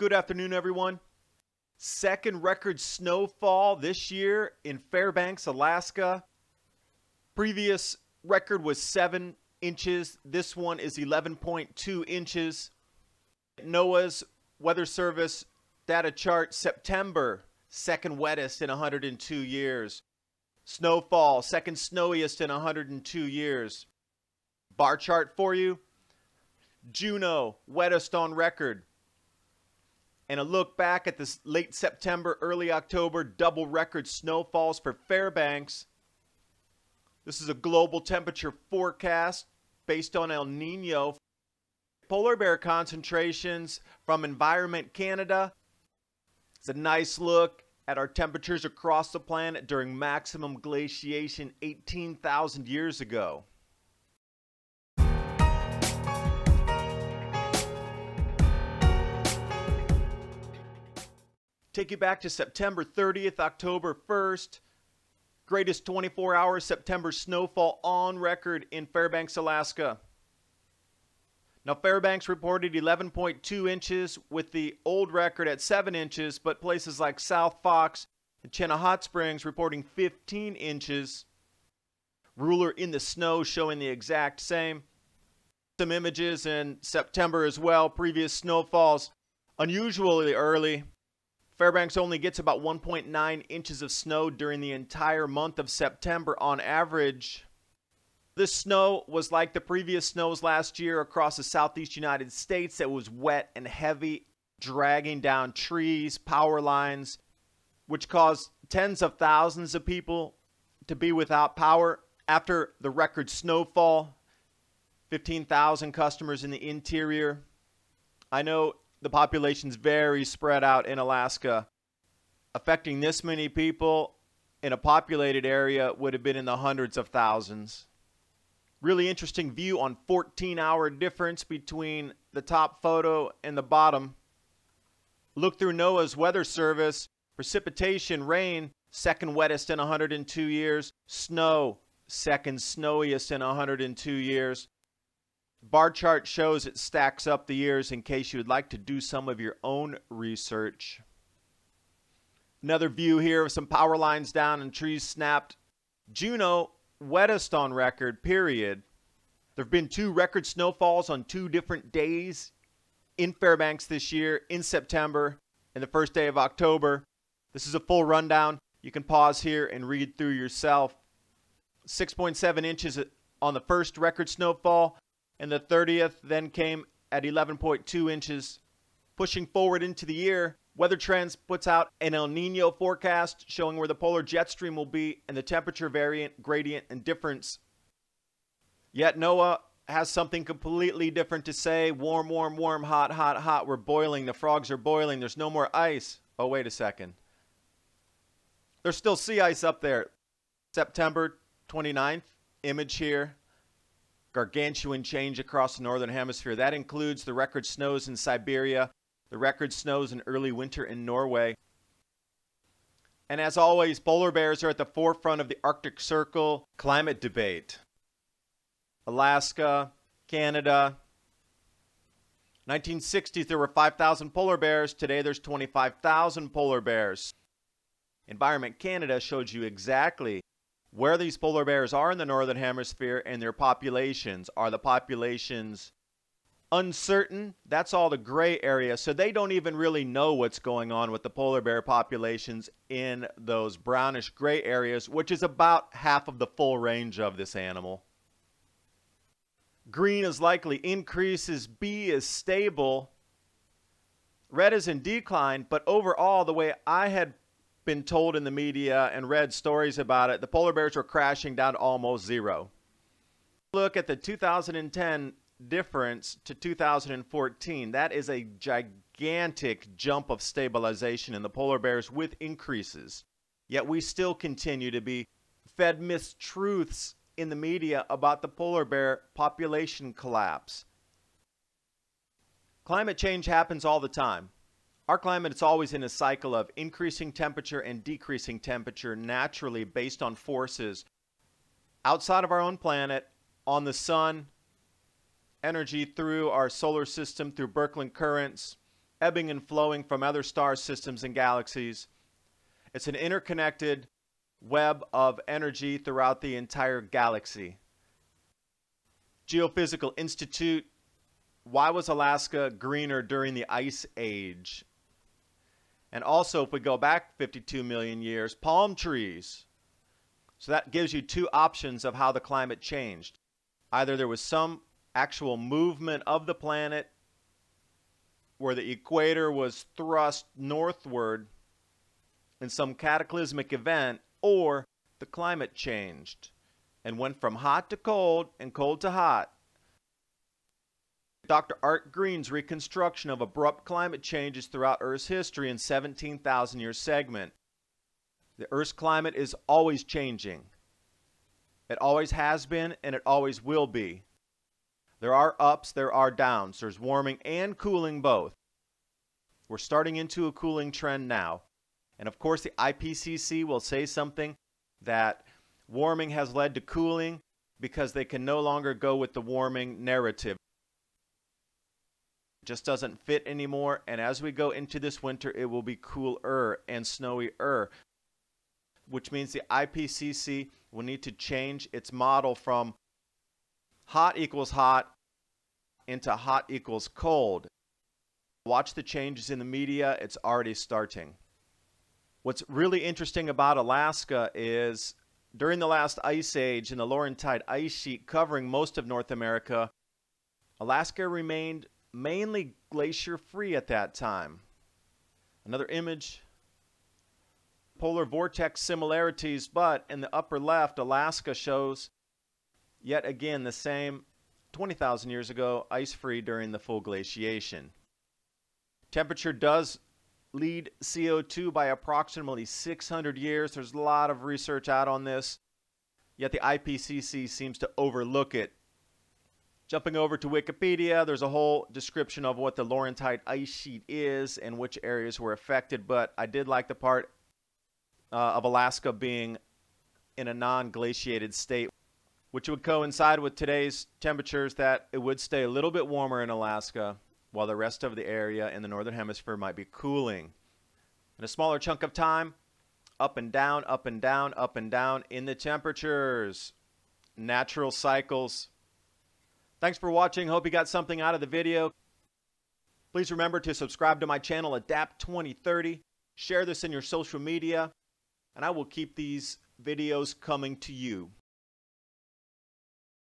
Good afternoon, everyone. Second record snowfall this year in Fairbanks, Alaska. Previous record was 7 inches. This one is 11.2 inches. NOAA's Weather Service data chart, September, second wettest in 102 years. Snowfall, second snowiest in 102 years. Bar chart for you. Juneau, wettest on record. And a look back at this late September, early October, double record snowfalls for Fairbanks. This is a global temperature forecast based on El Niño. Polar bear concentrations from Environment Canada. It's a nice look at our temperatures across the planet during maximum glaciation 18,000 years ago. Take you back to September 30th, October 1st. Greatest 24-hour September snowfall on record in Fairbanks, Alaska. Now, Fairbanks reported 11.2 inches with the old record at 7 inches, but places like South Fox and Chena Hot Springs reporting 15 inches. Ruler in the snow showing the exact same. Some images in September as well. Previous snowfalls unusually early. Fairbanks only gets about 1.9 inches of snow during the entire month of September on average. This snow was like the previous snows last year across the southeast United States. That was wet and heavy, dragging down trees, power lines, which caused tens of thousands of people to be without power after the record snowfall. 15,000 customers in the interior. I know the population's very spread out in Alaska. Affecting this many people in a populated area would have been in the hundreds of thousands. Really interesting view on 14-hour difference between the top photo and the bottom. Look through NOAA's Weather Service. Precipitation, rain, second wettest in 102 years. Snow, second snowiest in 102 years. Bar chart shows it stacks up the years in case you would like to do some of your own research. Another view here of some power lines down and trees snapped. Juneau, wettest on record, period. There have been 2 record snowfalls on 2 different days in Fairbanks this year, in September and the first day of October. This is a full rundown. You can pause here and read through yourself. 6.7 inches on the first record snowfall. And the 30th then came at 11.2 inches. Pushing forward into the year, Weather Trends puts out an El Nino forecast showing where the polar jet stream will be and the temperature variant, gradient, and difference. Yet NOAA has something completely different to say. Warm, warm, warm, hot, hot, hot. We're boiling. The frogs are boiling. There's no more ice. Oh, wait a second. There's still sea ice up there. September 29th, image here. Gargantuan change across the northern hemisphere. That includes the record snows in Siberia, the record snows in early winter in Norway. And as always, polar bears are at the forefront of the Arctic Circle climate debate. Alaska, Canada. 1960s, there were 5,000 polar bears. Today, there's 25,000 polar bears. Environment Canada showed you exactly where these polar bears are in the northern hemisphere and their populations. Are the populations uncertain? That's all the gray area. So they don't even really know what's going on with the polar bear populations in those brownish gray areas, which is about half of the full range of this animal. Green is likely increases. B is stable. Red is in decline. But overall, the way I had been told in the media and read stories about it, the polar bears were crashing down to almost zero. Look at the 2010 difference to 2014. That is a gigantic jump of stabilization in the polar bears with increases. Yet we still continue to be fed mistruths in the media about the polar bear population collapse. Climate change happens all the time. Our climate is always in a cycle of increasing temperature and decreasing temperature naturally based on forces outside of our own planet, on the sun, energy through our solar system, through Birkeland currents, ebbing and flowing from other star systems and galaxies. It's an interconnected web of energy throughout the entire galaxy. Geophysical Institute. Why was Alaska greener during the Ice Age? And also, if we go back 52 million years, palm trees. So that gives you two options of how the climate changed. Either there was some actual movement of the planet where the equator was thrust northward in some cataclysmic event, or the climate changed and went from hot to cold and cold to hot. Dr. Art Greene's reconstruction of abrupt climate changes throughout Earth's history in 17,000-year segment. The Earth's climate is always changing. It always has been, and it always will be. There are ups, there are downs. There's warming and cooling both. We're starting into a cooling trend now. And of course, the IPCC will say something that warming has led to cooling because they can no longer go with the warming narrative. Just doesn't fit anymore, and as we go into this winter, it will be cooler and snowier, which means the IPCC will need to change its model from hot equals hot into hot equals cold. Watch the changes in the media. It's already starting. What's really interesting about Alaska is during the last ice age and the Laurentide Ice Sheet covering most of North America, Alaska remained mainly glacier-free at that time. Another image, polar vortex similarities, but in the upper left, Alaska shows yet again the same 20,000 years ago, ice-free during the full glaciation. Temperature does lead CO2 by approximately 600 years. There's a lot of research out on this, yet the IPCC seems to overlook it. Jumping over to Wikipedia, there's a whole description of what the Laurentide Ice Sheet is and which areas were affected, but I did like the part of Alaska being in a non-glaciated state, which would coincide with today's temperatures, that it would stay a little bit warmer in Alaska while the rest of the area in the northern hemisphere might be cooling. In a smaller chunk of time, up and down, up and down, up and down in the temperatures. Natural cycles. Thanks for watching. Hope you got something out of the video. Please remember to subscribe to my channel, Adapt 2030. Share this in your social media, and I will keep these videos coming to you.